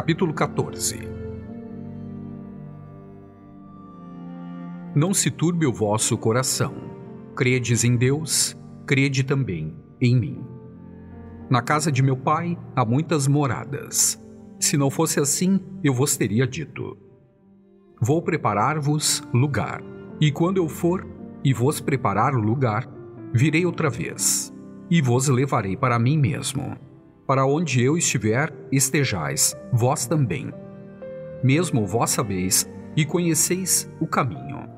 capítulo 14. Não se turbe o vosso coração. Credes em Deus, crede também em mim. Na casa de meu pai há muitas moradas. Se não fosse assim, eu vos teria dito. Vou preparar-vos lugar, e quando eu for e vos preparar lugar, virei outra vez, e vos levarei para mim mesmo, para onde eu estiver, estejais vós também. Mesmo vós sabeis e conheceis o caminho.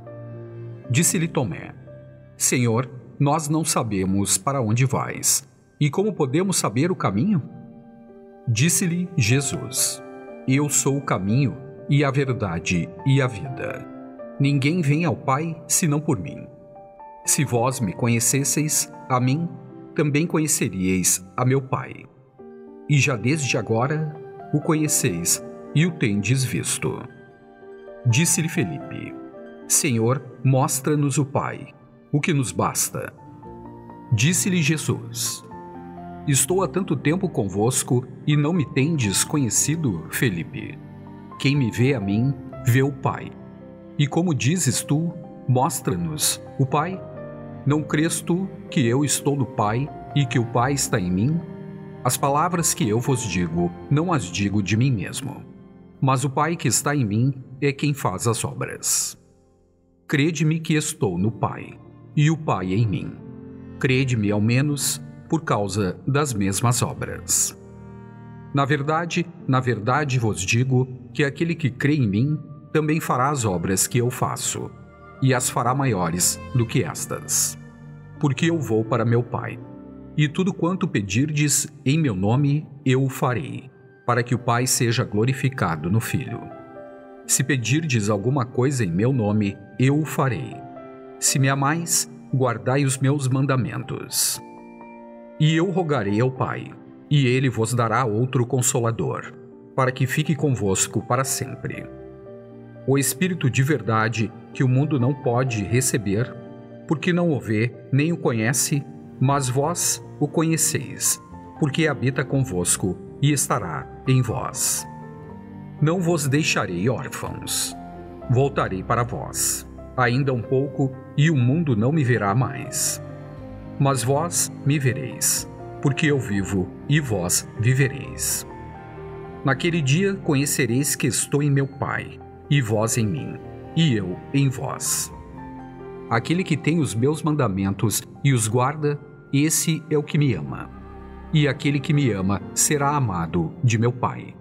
Disse-lhe Tomé: Senhor, nós não sabemos para onde vais, e como podemos saber o caminho? Disse-lhe Jesus: Eu sou o caminho e a verdade e a vida. Ninguém vem ao Pai senão por mim. Se vós me conhecesseis a mim, também conheceríeis a meu Pai. E já desde agora o conheceis e o tendes visto. Disse-lhe Felipe: Senhor, mostra-nos o Pai, o que nos basta. Disse-lhe Jesus: Estou há tanto tempo convosco e não me tendes conhecido, Felipe. Quem me vê a mim, vê o Pai. E como dizes tu, mostra-nos o Pai? Não crês tu que eu estou no Pai e que o Pai está em mim? As palavras que eu vos digo, não as digo de mim mesmo. Mas o Pai que está em mim é quem faz as obras. Crede-me que estou no Pai, e o Pai em mim. Crede-me ao menos por causa das mesmas obras. Na verdade vos digo que aquele que crê em mim também fará as obras que eu faço, e as fará maiores do que estas. Porque eu vou para meu Pai. E tudo quanto pedirdes em meu nome, eu o farei, para que o Pai seja glorificado no Filho. Se pedirdes alguma coisa em meu nome, eu o farei. Se me amais, guardai os meus mandamentos. E eu rogarei ao Pai, e ele vos dará outro Consolador, para que fique convosco para sempre. O Espírito de verdade, que o mundo não pode receber, porque não o vê nem o conhece, mas vós o conheceis, porque habita convosco e estará em vós. Não vos deixarei órfãos. Voltarei para vós. Ainda um pouco, e o mundo não me verá mais. Mas vós me vereis, porque eu vivo e vós vivereis. Naquele dia conhecereis que estou em meu Pai, e vós em mim, e eu em vós. Aquele que tem os meus mandamentos e os guarda, esse é o que me ama. E aquele que me ama será amado de meu Pai.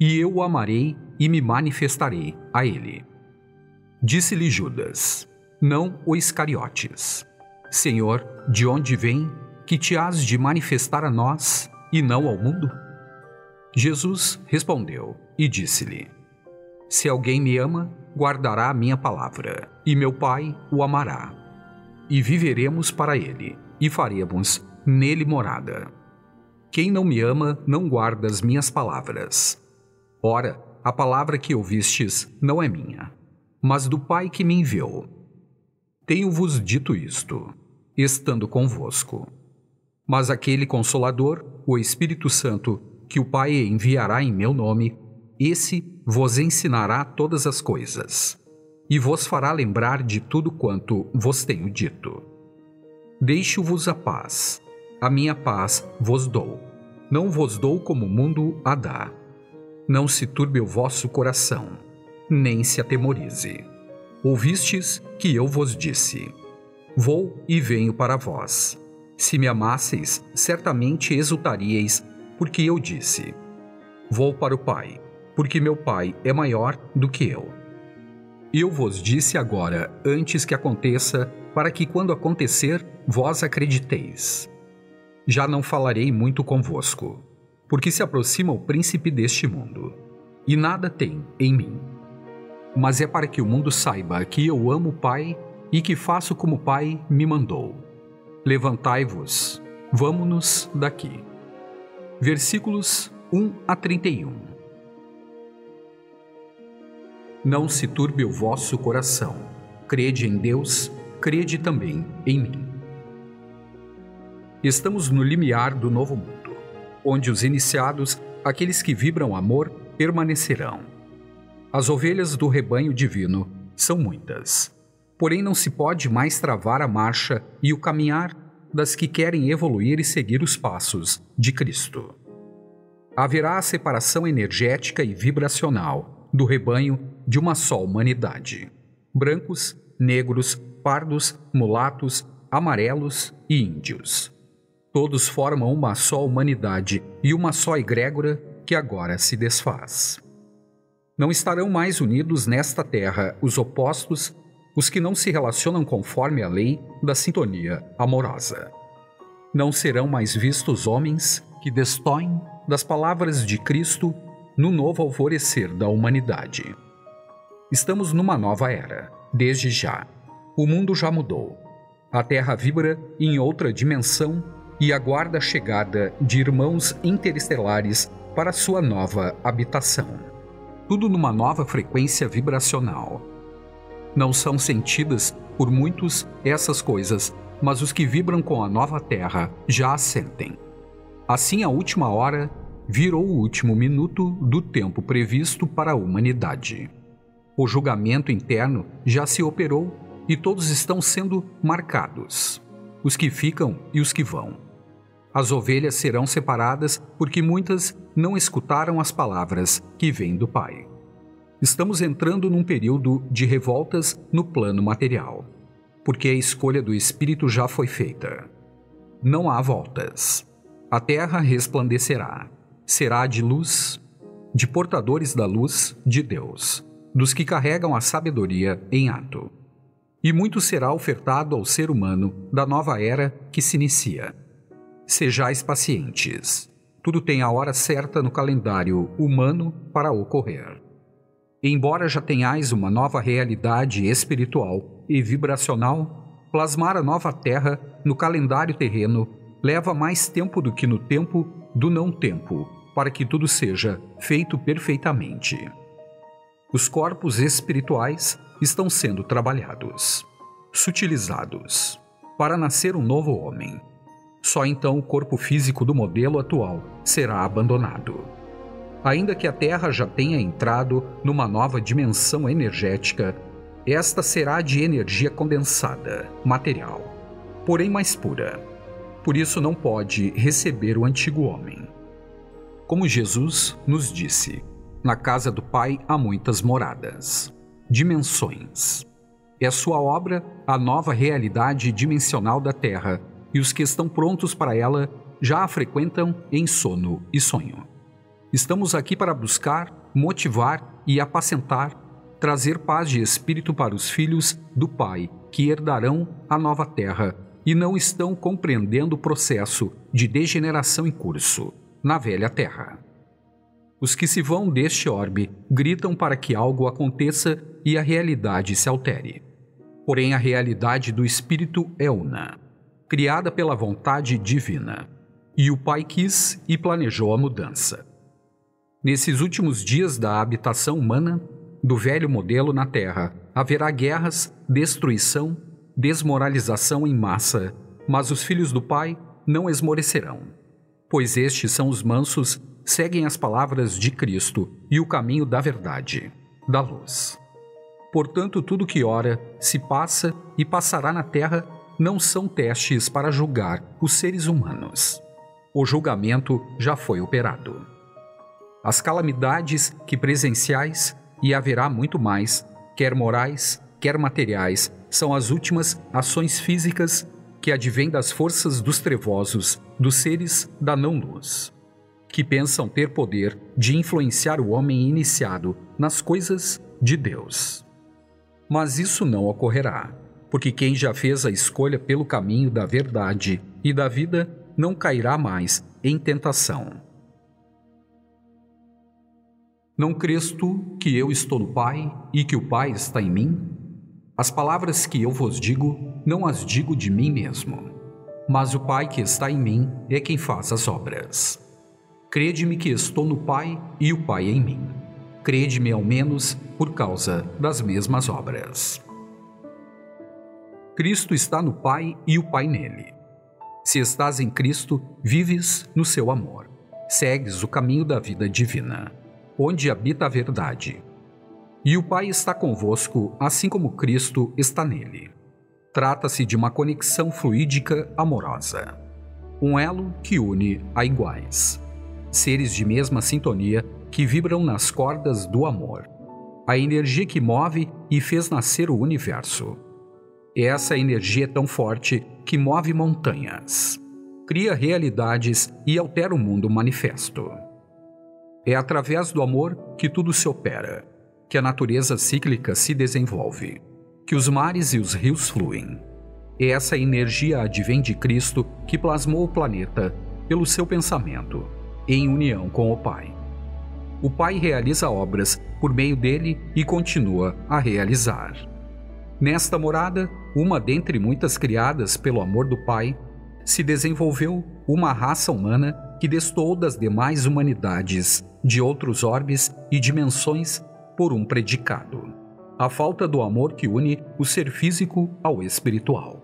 E eu o amarei e me manifestarei a ele. Disse-lhe Judas: Não o Iscariotes. Senhor, de onde vem que te hás de manifestar a nós e não ao mundo? Jesus respondeu e disse-lhe: Se alguém me ama, guardará a minha palavra, e meu Pai o amará. E viveremos para ele, e faremos nele morada. Quem não me ama, não guarda as minhas palavras. Ora, a palavra que ouvistes não é minha, mas do Pai que me enviou. Tenho-vos dito isto, estando convosco. Mas aquele Consolador, o Espírito Santo, que o Pai enviará em meu nome, esse vos ensinará todas as coisas, e vos fará lembrar de tudo quanto vos tenho dito. Deixo-vos a paz, a minha paz vos dou. Não vos dou como o mundo a dá. Não se turbe o vosso coração, nem se atemorize. Ouvistes que eu vos disse: Vou e venho para vós. Se me amasseis, certamente exultaríeis, porque eu disse: Vou para o Pai, porque meu Pai é maior do que eu. Eu vos disse agora, antes que aconteça, para que quando acontecer, vós acrediteis. Já não falarei muito convosco, porque se aproxima o príncipe deste mundo, e nada tem em mim. Mas é para que o mundo saiba que eu amo o Pai e que faço como o Pai me mandou. Levantai-vos, vamo-nos daqui. Versículos 1 a 31. Não se turbe o vosso coração. Crede em Deus, crede também em mim. Estamos no limiar do novo mundo, onde os iniciados, aqueles que vibram amor, permanecerão. As ovelhas do rebanho divino são muitas, porém não se pode mais travar a marcha e o caminhar das que querem evoluir e seguir os passos de Cristo. Haverá a separação energética e vibracional do rebanho de uma só humanidade. Brancos, negros, pardos, mulatos, amarelos e índios. Todos formam uma só humanidade e uma só egrégora que agora se desfaz. Não estarão mais unidos nesta terra os opostos, os que não se relacionam conforme a lei da sintonia amorosa. Não serão mais vistos homens que destoem das palavras de Cristo no novo alvorecer da humanidade. Estamos numa nova era, desde já. O mundo já mudou. A Terra vibra em outra dimensão e aguarda a chegada de irmãos interestelares para sua nova habitação. Tudo numa nova frequência vibracional. Não são sentidas por muitos essas coisas, mas os que vibram com a nova Terra já as sentem. Assim, a última hora virou o último minuto do tempo previsto para a humanidade. O julgamento interno já se operou e todos estão sendo marcados, os que ficam e os que vão. As ovelhas serão separadas porque muitas não escutaram as palavras que vêm do Pai. Estamos entrando num período de revoltas no plano material, porque a escolha do Espírito já foi feita. Não há voltas. A terra resplandecerá, será de luz, de portadores da luz de Deus, dos que carregam a sabedoria em ato. E muito será ofertado ao ser humano da nova era que se inicia. Sejais pacientes. Tudo tem a hora certa no calendário humano para ocorrer. Embora já tenhais uma nova realidade espiritual e vibracional, plasmar a nova terra no calendário terreno leva mais tempo do que no tempo do não-tempo, para que tudo seja feito perfeitamente. Os corpos espirituais estão sendo trabalhados, sutilizados, para nascer um novo homem. Só então o corpo físico do modelo atual será abandonado. Ainda que a Terra já tenha entrado numa nova dimensão energética, esta será de energia condensada, material, porém mais pura. Por isso não pode receber o antigo homem. Como Jesus nos disse, na casa do Pai há muitas moradas, dimensões. É sua obra a nova realidade dimensional da Terra, e os que estão prontos para ela já a frequentam em sono e sonho. Estamos aqui para buscar, motivar e apacentar, trazer paz de espírito para os filhos do Pai que herdarão a nova Terra, e não estão compreendendo o processo de degeneração em curso na velha Terra. Os que se vão deste orbe gritam para que algo aconteça e a realidade se altere. Porém, a realidade do Espírito é una, criada pela vontade divina, e o Pai quis e planejou a mudança. Nesses últimos dias da habitação humana, do velho modelo na Terra, haverá guerras, destruição, desmoralização em massa, mas os filhos do Pai não esmorecerão, pois estes são os mansos, seguem as palavras de Cristo e o caminho da verdade, da luz. Portanto, tudo que ora, se passa e passará na terra não são testes para julgar os seres humanos. O julgamento já foi operado. As calamidades que presenciais, e haverá muito mais, quer morais, quer materiais, são as últimas ações físicas que advêm das forças dos trevosos, dos seres da não-luz, que pensam ter poder de influenciar o homem iniciado nas coisas de Deus. Mas isso não ocorrerá, porque quem já fez a escolha pelo caminho da verdade e da vida não cairá mais em tentação. Não crês tu que eu estou no Pai e que o Pai está em mim? As palavras que eu vos digo, não as digo de mim mesmo, mas o Pai que está em mim é quem faz as obras. Crede-me que estou no Pai e o Pai em mim. Crede-me ao menos por causa das mesmas obras. Cristo está no Pai e o Pai nele. Se estás em Cristo, vives no seu amor. Segues o caminho da vida divina. onde habita a verdade. E o Pai está convosco, assim como Cristo está nele. Trata-se de uma conexão fluídica amorosa, um elo que une a iguais, seres de mesma sintonia que vibram nas cordas do amor, a energia que move e fez nascer o universo. Essa energia é tão forte que move montanhas, cria realidades e altera o mundo manifesto. É através do amor que tudo se opera, que a natureza cíclica se desenvolve, que os mares e os rios fluem. Essa energia advém de Cristo, que plasmou o planeta pelo seu pensamento, em união com o Pai. O Pai realiza obras por meio dele e continua a realizar. Nesta morada, uma dentre muitas criadas pelo amor do Pai, se desenvolveu uma raça humana que destoou das demais humanidades, de outros orbes e dimensões por um predicado: a falta do amor que une o ser físico ao espiritual.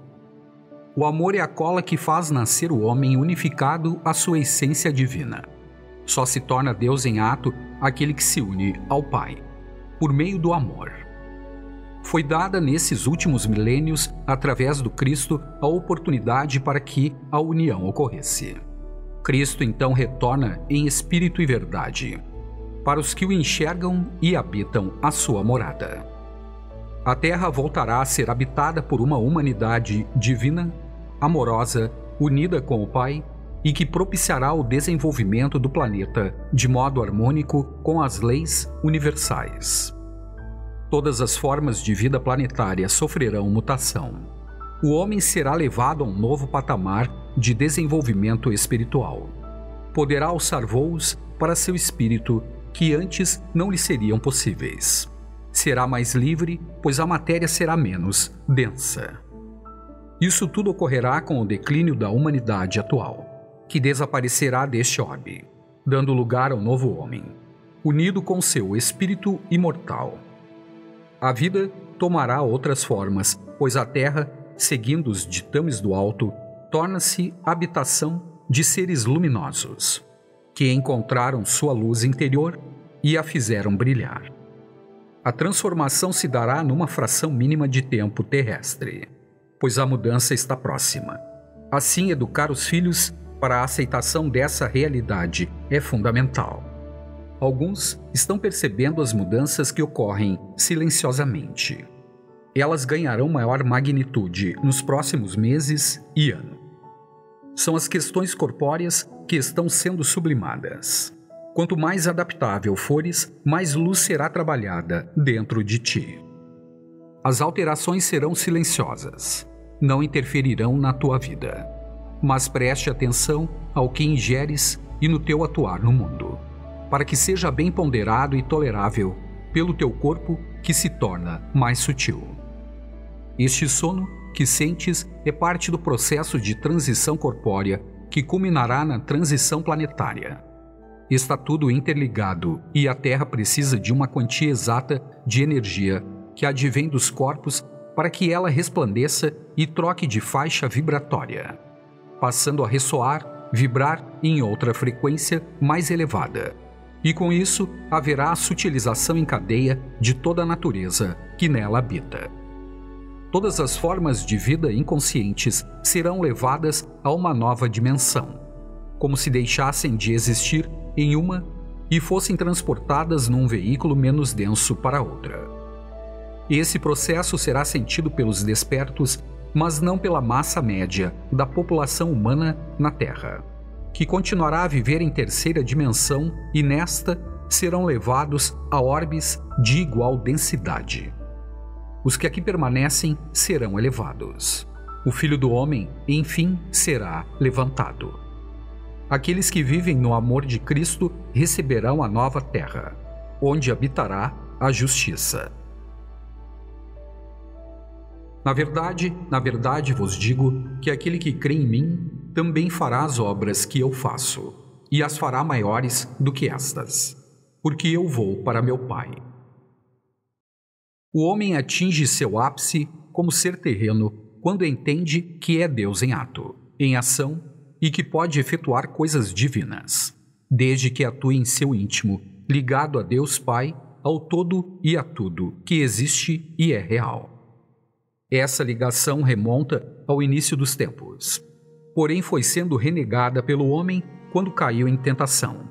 O amor é a cola que faz nascer o homem unificado à sua essência divina. Só se torna Deus em ato aquele que se une ao Pai, por meio do amor. Foi dada nesses últimos milênios, através do Cristo, a oportunidade para que a união ocorresse. Cristo então retorna em espírito e verdade, para os que o enxergam e habitam a sua morada. A Terra voltará a ser habitada por uma humanidade divina, amorosa, unida com o Pai, e que propiciará o desenvolvimento do planeta de modo harmônico com as leis universais. Todas as formas de vida planetária sofrerão mutação. O homem será levado a um novo patamar de desenvolvimento espiritual. Poderá alçar voos para seu espírito que antes não lhe seriam possíveis. Será mais livre, pois a matéria será menos densa. Isso tudo ocorrerá com o declínio da humanidade atual, que desaparecerá deste orbe, dando lugar ao novo homem, unido com seu espírito imortal. A vida tomará outras formas, pois a Terra, seguindo os ditames do alto, torna-se habitação de seres luminosos, que encontraram sua luz interior e a fizeram brilhar. A transformação se dará numa fração mínima de tempo terrestre, pois a mudança está próxima. Assim, educar os filhos para a aceitação dessa realidade é fundamental. Alguns estão percebendo as mudanças que ocorrem silenciosamente. Elas ganharão maior magnitude nos próximos meses e ano. São as questões corpóreas que estão sendo sublimadas. Quanto mais adaptável fores, mais luz será trabalhada dentro de ti. As alterações serão silenciosas, não interferirão na tua vida. Mas preste atenção ao que ingeres e no teu atuar no mundo, para que seja bem ponderado e tolerável pelo teu corpo, que se torna mais sutil. Este sono que sentes é parte do processo de transição corpórea que culminará na transição planetária. Está tudo interligado e a Terra precisa de uma quantia exata de energia que advém dos corpos para que ela resplandeça e troque de faixa vibratória, passando a ressoar, vibrar em outra frequência mais elevada. E com isso, haverá a sutilização em cadeia de toda a natureza que nela habita. Todas as formas de vida inconscientes serão levadas a uma nova dimensão, como se deixassem de existir em uma e fossem transportadas num veículo menos denso para outra. Esse processo será sentido pelos despertos, mas não pela massa média da população humana na Terra, que continuará a viver em terceira dimensão e nesta serão levados a orbes de igual densidade. Os que aqui permanecem serão elevados. O Filho do Homem, enfim, será levantado. Aqueles que vivem no amor de Cristo receberão a nova Terra, onde habitará a justiça. Na verdade vos digo que aquele que crê em mim também fará as obras que eu faço, e as fará maiores do que estas, porque eu vou para meu Pai. O homem atinge seu ápice como ser terreno quando entende que é Deus em ato, em ação, e que pode efetuar coisas divinas, desde que atue em seu íntimo ligado a Deus Pai, ao todo e a tudo, que existe e é real. Essa ligação remonta ao início dos tempos, porém foi sendo renegada pelo homem quando caiu em tentação.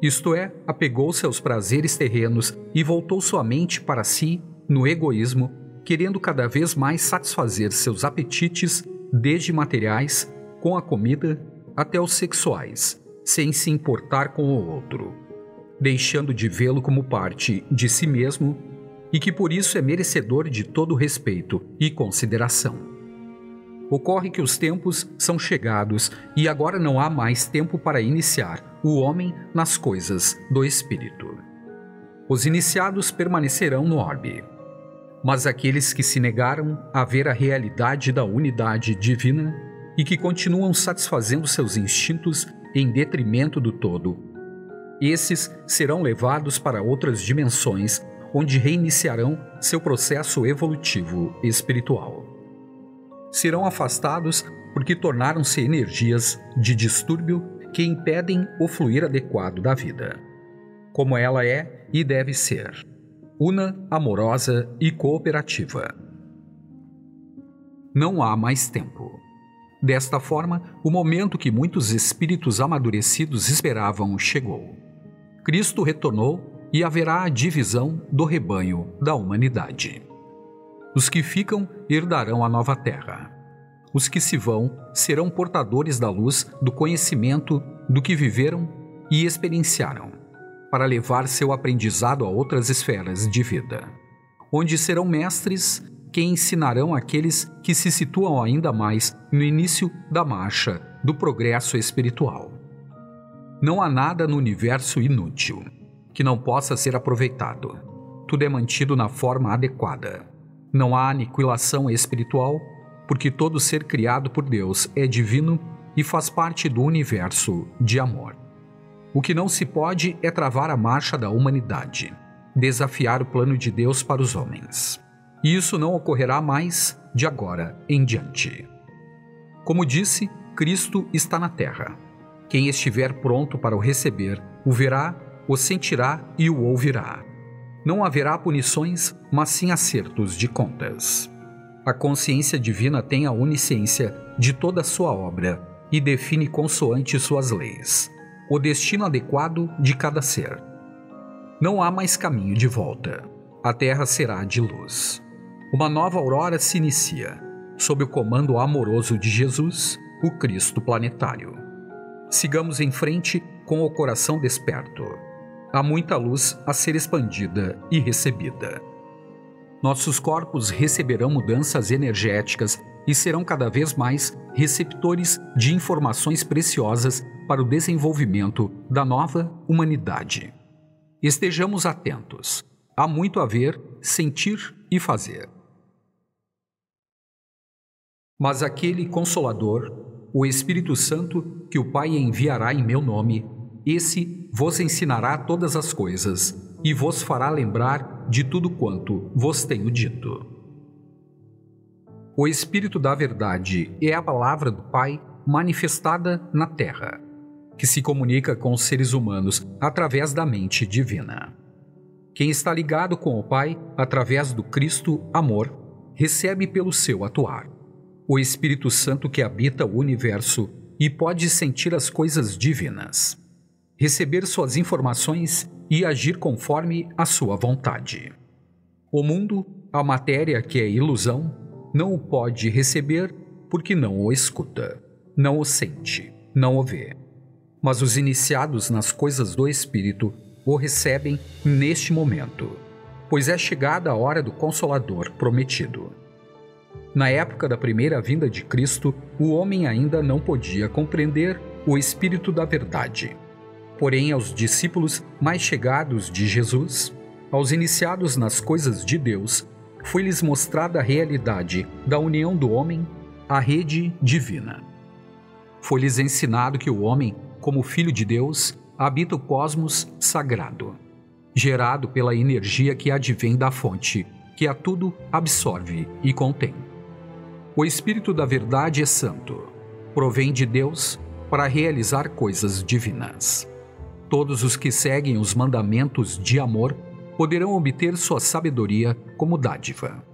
Isto é, apegou-se aos prazeres terrenos e voltou sua mente para si, no egoísmo, querendo cada vez mais satisfazer seus apetites, desde materiais, com a comida, até os sexuais, sem se importar com o outro, deixando de vê-lo como parte de si mesmo e que por isso é merecedor de todo respeito e consideração. Ocorre que os tempos são chegados e agora não há mais tempo para iniciar o homem nas coisas do espírito. Os iniciados permanecerão no orbe, mas aqueles que se negaram a ver a realidade da unidade divina e que continuam satisfazendo seus instintos em detrimento do todo, esses serão levados para outras dimensões onde reiniciarão seu processo evolutivo espiritual. Serão afastados porque tornaram-se energias de distúrbio que impedem o fluir adequado da vida, como ela é e deve ser, una, amorosa e cooperativa. Não há mais tempo. Desta forma, o momento que muitos espíritos amadurecidos esperavam chegou. Cristo retornou e haverá a divisão do rebanho da humanidade. Os que ficam herdarão a nova terra. Os que se vão serão portadores da luz do conhecimento do que viveram e experienciaram, para levar seu aprendizado a outras esferas de vida, onde serão mestres que ensinarão aqueles que se situam ainda mais no início da marcha do progresso espiritual. Não há nada no universo inútil que não possa ser aproveitado. Tudo é mantido na forma adequada. Não há aniquilação espiritual, porque todo ser criado por Deus é divino e faz parte do universo de amor. O que não se pode é travar a marcha da humanidade, desafiar o plano de Deus para os homens. E isso não ocorrerá mais de agora em diante. Como disse, Cristo está na Terra. Quem estiver pronto para o receber, o verá, o sentirá e o ouvirá. Não haverá punições, mas sim acertos de contas. A consciência divina tem a onisciência de toda a sua obra e define consoante suas leis o destino adequado de cada ser. Não há mais caminho de volta. A Terra será de luz. Uma nova aurora se inicia, sob o comando amoroso de Jesus, o Cristo planetário. Sigamos em frente com o coração desperto. Há muita luz a ser expandida e recebida. Nossos corpos receberão mudanças energéticas e serão cada vez mais receptores de informações preciosas para o desenvolvimento da nova humanidade. Estejamos atentos. Há muito a ver, sentir e fazer. Mas aquele Consolador, o Espírito Santo, que o Pai enviará em meu nome, esse vos ensinará todas as coisas e vos fará lembrar de tudo quanto vos tenho dito. O Espírito da Verdade é a palavra do Pai manifestada na Terra, que se comunica com os seres humanos através da mente divina. Quem está ligado com o Pai através do Cristo, amor, recebe pelo seu atuar o Espírito Santo que habita o universo e pode sentir as coisas divinas, receber suas informações e agir conforme a sua vontade. O mundo, a matéria que é ilusão, não o pode receber porque não o escuta, não o sente, não o vê. Mas os iniciados nas coisas do Espírito o recebem neste momento, pois é chegada a hora do Consolador prometido. Na época da primeira vinda de Cristo, o homem ainda não podia compreender o Espírito da Verdade. Porém, aos discípulos mais chegados de Jesus, aos iniciados nas coisas de Deus, foi-lhes mostrada a realidade da união do homem à rede divina. Foi-lhes ensinado que o homem, como filho de Deus, habita o cosmos sagrado, gerado pela energia que advém da fonte, que a tudo absorve e contém. O Espírito da Verdade é santo, provém de Deus para realizar coisas divinas. Todos os que seguem os mandamentos de amor poderão obter sua sabedoria como dádiva.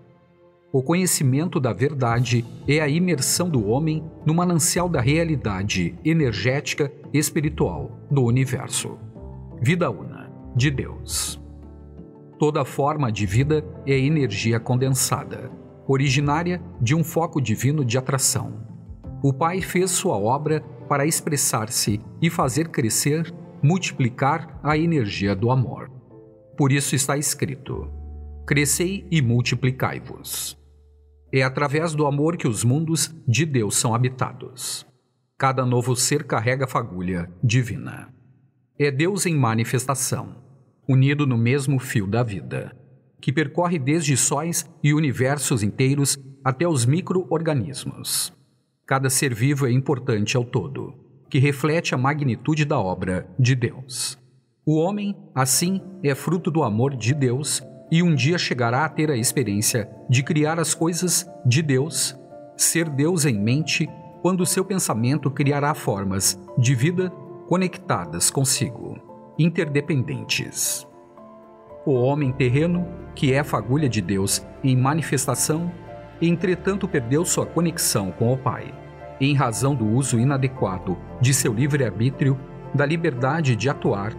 O conhecimento da verdade é a imersão do homem no manancial da realidade energética e espiritual do universo. Vida una, de Deus. Toda forma de vida é energia condensada, originária de um foco divino de atração. O Pai fez sua obra para expressar-se e fazer crescer, multiplicar a energia do amor. Por isso está escrito: crescei e multiplicai-vos. É através do amor que os mundos de Deus são habitados. Cada novo ser carrega a fagulha divina. É Deus em manifestação, unido no mesmo fio da vida, que percorre desde sóis e universos inteiros até os micro-organismos. Cada ser vivo é importante ao todo, que reflete a magnitude da obra de Deus. O homem, assim, é fruto do amor de Deus e um dia chegará a ter a experiência de criar as coisas de Deus, ser Deus em mente, quando seu pensamento criará formas de vida conectadas consigo, interdependentes. O homem terreno, que é a fagulha de Deus em manifestação, entretanto perdeu sua conexão com o Pai, em razão do uso inadequado de seu livre-arbítrio, da liberdade de atuar,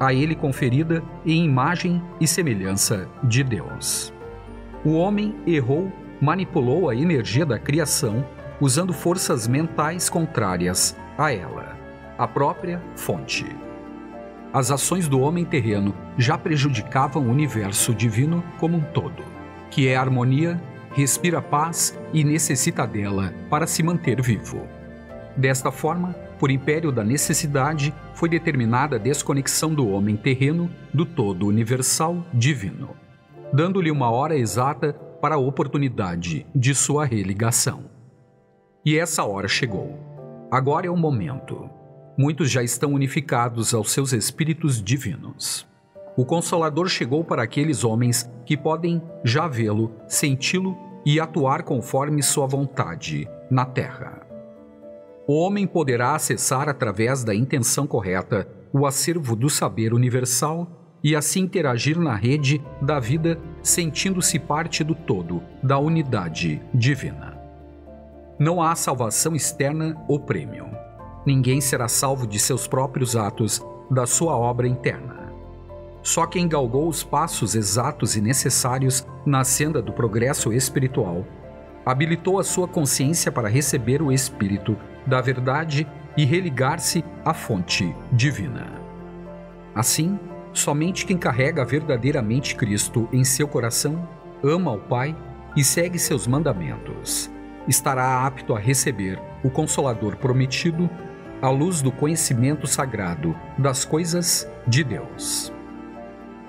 a ele conferida em imagem e semelhança de Deus. O homem errou, manipulou a energia da criação, usando forças mentais contrárias a ela, a própria fonte. As ações do homem terreno já prejudicavam o universo divino como um todo, que é a harmonia, respira paz e necessita dela para se manter vivo. Desta forma, por império da necessidade, foi determinada a desconexão do homem terreno do todo universal divino, dando-lhe uma hora exata para a oportunidade de sua religação. E essa hora chegou. Agora é o momento. Muitos já estão unificados aos seus espíritos divinos. O Consolador chegou para aqueles homens que podem já vê-lo, senti-lo e atuar conforme sua vontade na Terra. O homem poderá acessar através da intenção correta o acervo do saber universal e assim interagir na rede da vida, sentindo-se parte do todo, da unidade divina. Não há salvação externa ou prêmio. Ninguém será salvo de seus próprios atos, da sua obra interna. Só quem galgou os passos exatos e necessários na senda do progresso espiritual habilitou a sua consciência para receber o Espírito da Verdade e religar-se à fonte divina. Assim, somente quem carrega verdadeiramente Cristo em seu coração, ama o Pai e segue seus mandamentos, estará apto a receber o Consolador prometido à luz do conhecimento sagrado das coisas de Deus.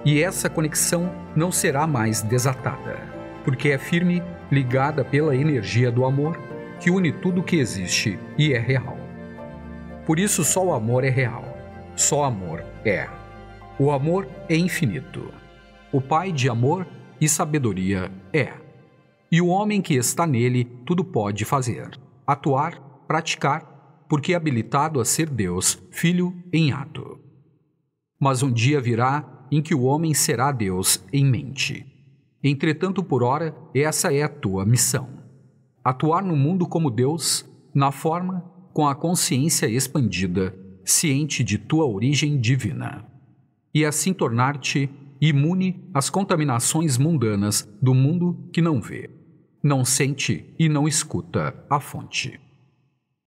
E essa conexão não será mais desatada, porque é firme, ligada pela energia do amor, que une tudo que existe e é real. Por isso só o amor é real, só amor é. O amor é infinito. O Pai de amor e sabedoria é. E o homem que está nele tudo pode fazer, atuar, praticar, porque é habilitado a ser Deus, Filho em ato. Mas um dia virá em que o homem será Deus em mente. Entretanto, por ora, essa é a tua missão. Atuar no mundo como Deus, na forma, com a consciência expandida, ciente de tua origem divina. E assim tornar-te imune às contaminações mundanas do mundo que não vê, não sente e não escuta a fonte.